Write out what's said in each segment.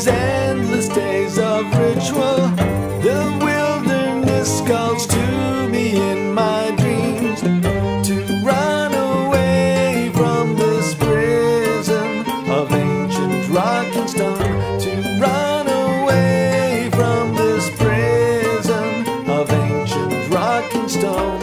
these endless days of ritual, the wilderness calls to me in my dreams, to run away from this prison of ancient rock and stone, to run away from this prison of ancient rock and stone.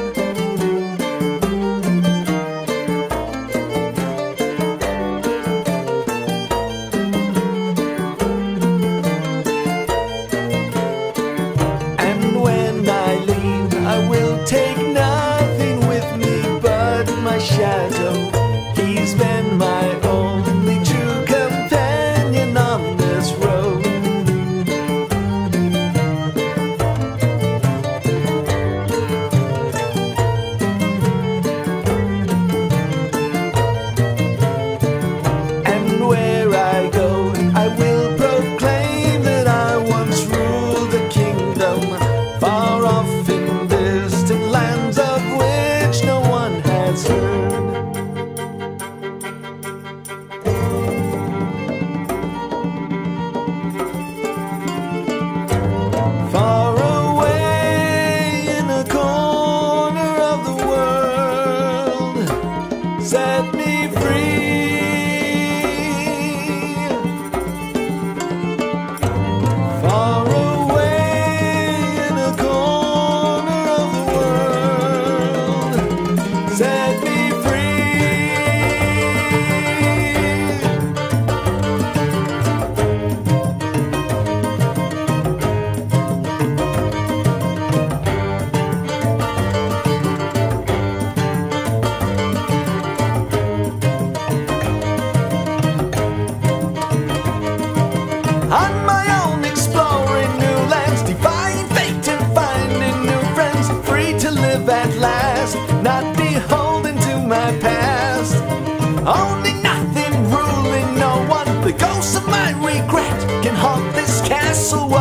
Take nothing with me but my shadow. He's been my only true companion on this road. And where I go, I will proclaim that I once ruled a kingdom far off in on my own, exploring new lands, defying fate and finding new friends, free to live at last, not beholden to my past, owning nothing, ruling no one. The ghosts of my regret can haunt this castle.